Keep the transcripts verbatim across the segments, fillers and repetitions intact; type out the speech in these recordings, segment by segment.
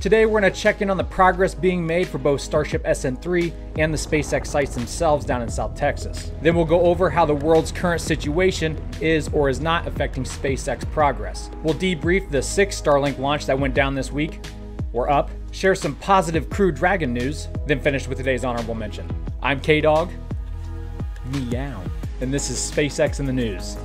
Today we're going to check in on the progress being made for both Starship S N three and the SpaceX sites themselves down in South Texas. Then we'll go over how the world's current situation is or is not affecting SpaceX progress. We'll debrief the sixth Starlink launch that went down this week, or up, share some positive Crew Dragon news, then finish with today's honorable mention. I'm K-Dog, meow, and this is SpaceX in the News.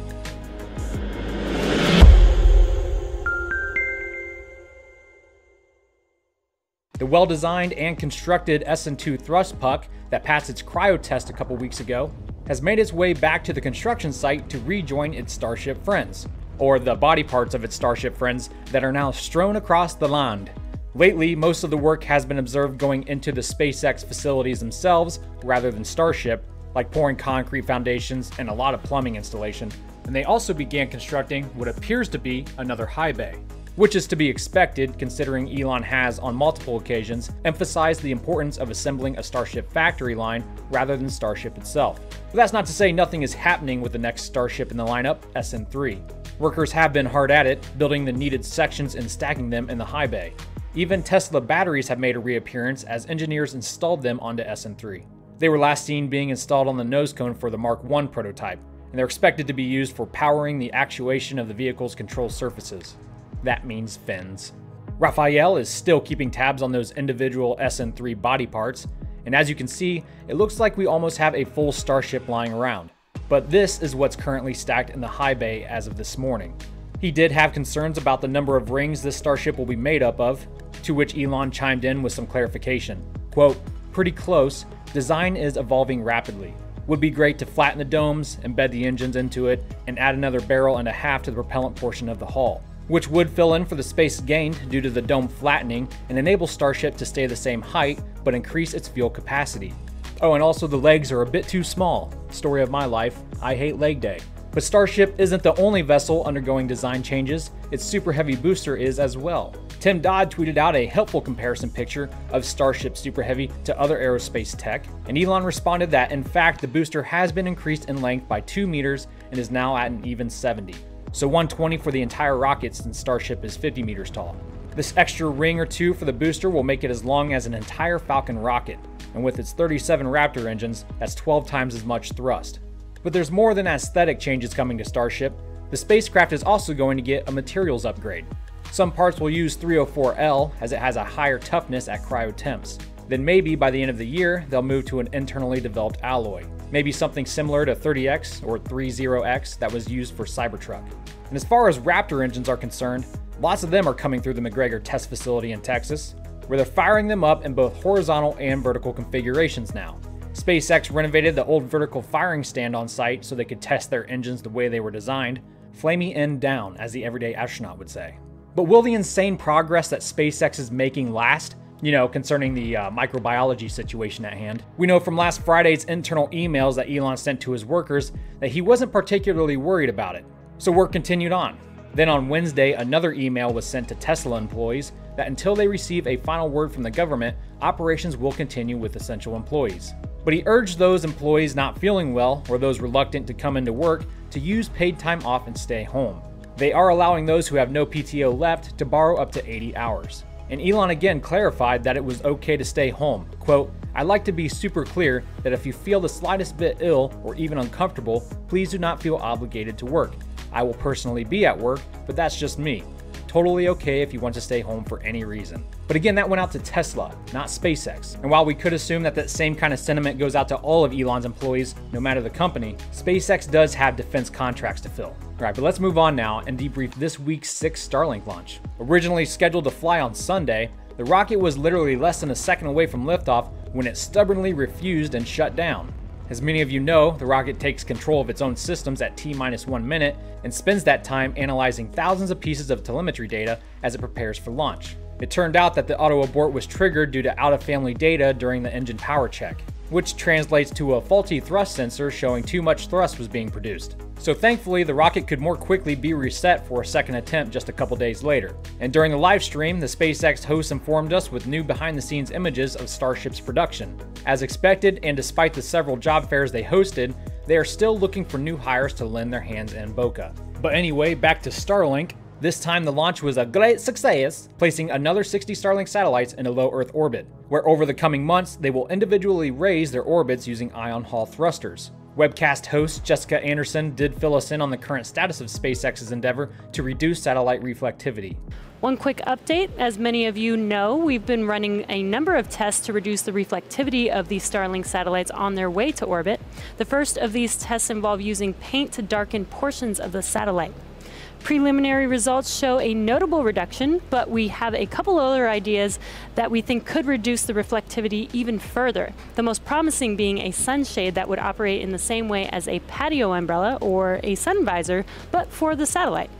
The well-designed and constructed S N two thrust puck that passed its cryo test a couple weeks ago has made its way back to the construction site to rejoin its Starship friends, or the body parts of its Starship friends that are now strewn across the land. Lately, most of the work has been observed going into the SpaceX facilities themselves rather than Starship, like pouring concrete foundations and a lot of plumbing installation, and they also began constructing what appears to be another high bay, which is to be expected considering Elon has, on multiple occasions, emphasized the importance of assembling a Starship factory line rather than Starship itself. But that's not to say nothing is happening with the next Starship in the lineup, S N three. Workers have been hard at it, building the needed sections and stacking them in the high bay. Even Tesla batteries have made a reappearance as engineers installed them onto S N three. They were last seen being installed on the nose cone for the Mark one prototype, and they're expected to be used for powering the actuation of the vehicle's control surfaces. That means fins. Raphael is still keeping tabs on those individual S N three body parts, and as you can see, it looks like we almost have a full Starship lying around. But this is what's currently stacked in the high bay as of this morning. He did have concerns about the number of rings this Starship will be made up of, to which Elon chimed in with some clarification. Quote, "Pretty close, design is evolving rapidly. Would be great to flatten the domes, embed the engines into it, and add another barrel and a half to the propellant portion of the hull, which would fill in for the space gained due to the dome flattening and enable Starship to stay the same height but increase its fuel capacity. Oh, and also the legs are a bit too small. Story of my life, I hate leg day." But Starship isn't the only vessel undergoing design changes, its Super Heavy booster is as well. Tim Dodd tweeted out a helpful comparison picture of Starship Super Heavy to other aerospace tech, and Elon responded that in fact the booster has been increased in length by two meters and is now at an even seventy. So one hundred twenty for the entire rocket since Starship is fifty meters tall. This extra ring or two for the booster will make it as long as an entire Falcon rocket, and with its thirty-seven Raptor engines, that's twelve times as much thrust. But there's more than aesthetic changes coming to Starship. The spacecraft is also going to get a materials upgrade. Some parts will use three oh four L as it has a higher toughness at cryo temps. Then maybe by the end of the year, they'll move to an internally developed alloy. Maybe something similar to thirty X or thirty X that was used for Cybertruck. And as far as Raptor engines are concerned, lots of them are coming through the McGregor test facility in Texas, where they're firing them up in both horizontal and vertical configurations now. SpaceX renovated the old vertical firing stand on site so they could test their engines the way they were designed, flamey end down, as the everyday astronaut would say. But will the insane progress that SpaceX is making last? You know, concerning the uh, microbiology situation at hand. We know from last Friday's internal emails that Elon sent to his workers that he wasn't particularly worried about it. So work continued on. Then on Wednesday, another email was sent to Tesla employees that until they receive a final word from the government, operations will continue with essential employees. But he urged those employees not feeling well or those reluctant to come into work to use paid time off and stay home. They are allowing those who have no P T O left to borrow up to eighty hours. And Elon again clarified that it was okay to stay home. Quote, "I'd like to be super clear that if you feel the slightest bit ill or even uncomfortable, please do not feel obligated to work. I will personally be at work, but that's just me. Totally okay if you want to stay home for any reason." But again, that went out to Tesla, not SpaceX. And while we could assume that that same kind of sentiment goes out to all of Elon's employees, no matter the company, SpaceX does have defense contracts to fill. All right, but let's move on now and debrief this week's sixth Starlink launch. Originally scheduled to fly on Sunday, the rocket was literally less than a second away from liftoff when it stubbornly refused and shut down. As many of you know, the rocket takes control of its own systems at T minus one minute and spends that time analyzing thousands of pieces of telemetry data as it prepares for launch. It turned out that the auto-abort was triggered due to out-of-family data during the engine power check, which translates to a faulty thrust sensor showing too much thrust was being produced. So thankfully, the rocket could more quickly be reset for a second attempt just a couple days later. And during the live stream, the SpaceX host informed us with new behind-the-scenes images of Starship's production. As expected, and despite the several job fairs they hosted, they are still looking for new hires to lend their hands in Boca. But anyway, back to Starlink. This time the launch was a great success, placing another sixty Starlink satellites in a low Earth orbit, where over the coming months they will individually raise their orbits using ion Hall thrusters. Webcast host Jessica Anderson did fill us in on the current status of SpaceX's endeavor to reduce satellite reflectivity. One quick update, as many of you know, we've been running a number of tests to reduce the reflectivity of these Starlink satellites on their way to orbit. The first of these tests involve using paint to darken portions of the satellite. Preliminary results show a notable reduction, but we have a couple other ideas that we think could reduce the reflectivity even further. The most promising being a sunshade that would operate in the same way as a patio umbrella or a sun visor, but for the satellite.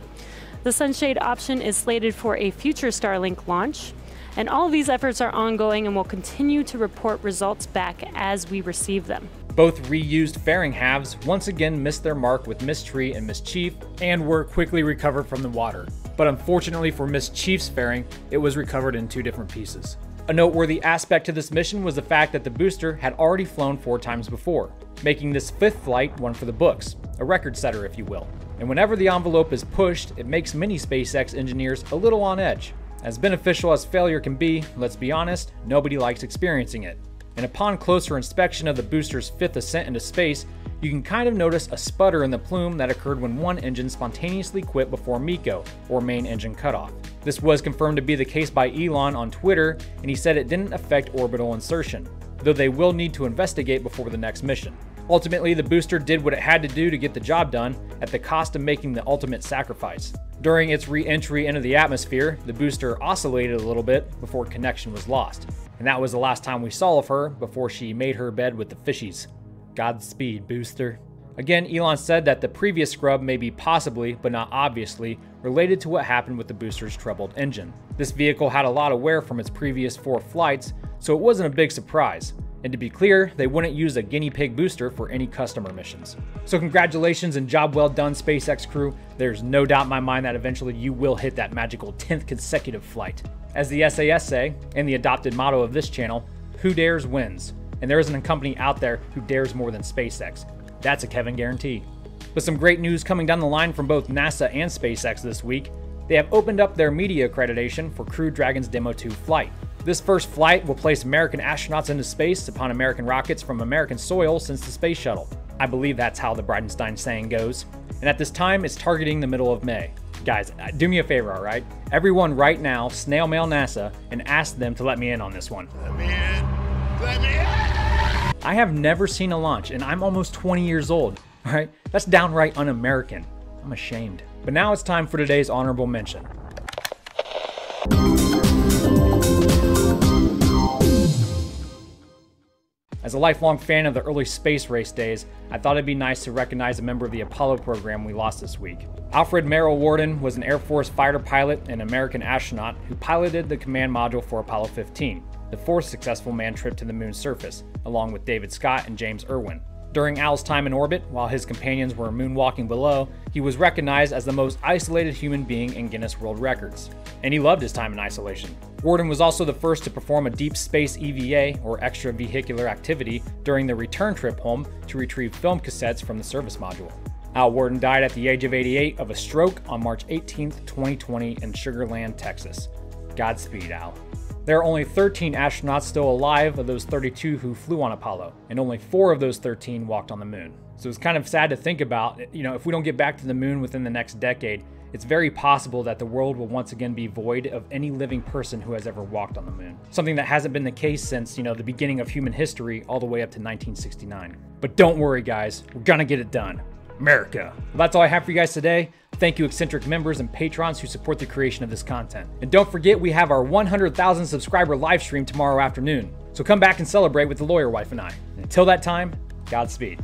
The sunshade option is slated for a future Starlink launch, and all of these efforts are ongoing and will continue to report results back as we receive them. Both reused fairing halves once again missed their mark with Miz Tree and Miz Chief and were quickly recovered from the water. But unfortunately for Miz Chief's fairing, it was recovered in two different pieces. A noteworthy aspect to this mission was the fact that the booster had already flown four times before, making this fifth flight one for the books, a record setter if you will. And whenever the envelope is pushed, it makes many SpaceX engineers a little on edge. As beneficial as failure can be, let's be honest, nobody likes experiencing it. And upon closer inspection of the booster's fifth ascent into space, you can kind of notice a sputter in the plume that occurred when one engine spontaneously quit before MECO, or main engine cutoff. This was confirmed to be the case by Elon on Twitter, and he said it didn't affect orbital insertion, though they will need to investigate before the next mission. Ultimately, the booster did what it had to do to get the job done, at the cost of making the ultimate sacrifice. During its re-entry into the atmosphere, the booster oscillated a little bit before connection was lost. And that was the last time we saw of her before she made her bed with the fishies. Godspeed, booster. Again, Elon said that the previous scrub may be possibly, but not obviously, related to what happened with the booster's troubled engine. This vehicle had a lot of wear from its previous four flights, so it wasn't a big surprise. And to be clear, they wouldn't use a guinea pig booster for any customer missions. So congratulations and job well done, SpaceX crew. There's no doubt in my mind that eventually you will hit that magical tenth consecutive flight. As the S A S say, and the adopted motto of this channel, who dares wins. And there isn't a company out there who dares more than SpaceX. That's a Kevin guarantee. But some great news coming down the line from both NASA and SpaceX this week. They have opened up their media accreditation for Crew Dragon's Demo two flight. This first flight will place American astronauts into space upon American rockets from American soil since the space shuttle. I believe that's how the Bridenstine saying goes. And at this time, it's targeting the middle of May. Guys, do me a favor, all right? Everyone right now, snail mail NASA and ask them to let me in on this one. Let me in. Let me in. I have never seen a launch, and I'm almost twenty years old, all right? That's downright un-American. I'm ashamed. But now it's time for today's honorable mention. As a lifelong fan of the early space race days, I thought it'd be nice to recognize a member of the Apollo program we lost this week. Alfred Merrill Worden was an Air Force fighter pilot and American astronaut who piloted the command module for Apollo fifteen, the fourth successful manned trip to the moon's surface, along with David Scott and James Irwin. During Al's time in orbit, while his companions were moonwalking below, he was recognized as the most isolated human being in Guinness World Records. And he loved his time in isolation. Worden was also the first to perform a deep space E V A, or extravehicular activity, during the return trip home to retrieve film cassettes from the service module. Al Worden died at the age of eighty-eight of a stroke on March eighteenth, twenty twenty in Sugar Land, Texas. Godspeed, Al. There are only thirteen astronauts still alive of those thirty-two who flew on Apollo, and only four of those thirteen walked on the moon. So it's kind of sad to think about, you know, if we don't get back to the moon within the next decade, it's very possible that the world will once again be void of any living person who has ever walked on the moon. Something that hasn't been the case since, you know, the beginning of human history all the way up to nineteen sixty-nine. But don't worry guys, we're gonna get it done. America. Well, that's all I have for you guys today. Thank you eccentric members and patrons who support the creation of this content. And don't forget we have our one hundred thousand subscriber live stream tomorrow afternoon. So come back and celebrate with the lawyer wife and I. And until that time, Godspeed.